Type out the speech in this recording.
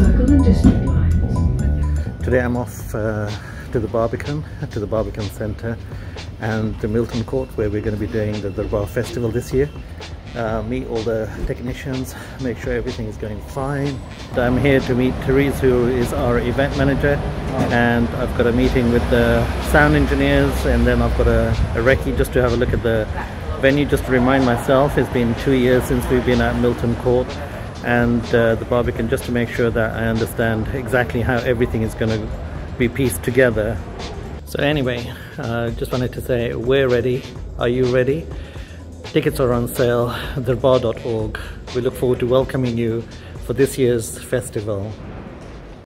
circle and district lines. Today I'm off to the Barbican Centre and the Milton Court, where we're going to be doing the Darbar Festival this year. Meet all the technicians, make sure everything is going fine. I'm here to meet Therese, who is our event manager, and I've got a meeting with the sound engineers, and then I've got a recce just to have a look at the venue, just to remind myself. It's been 2 years since we've been at Milton Court and the Barbican, just to make sure that I understand exactly how everything is going to be pieced together. So anyway, just wanted to say we're ready. Are you ready? Tickets are on sale at darbar.org. We look forward to welcoming you for this year's festival.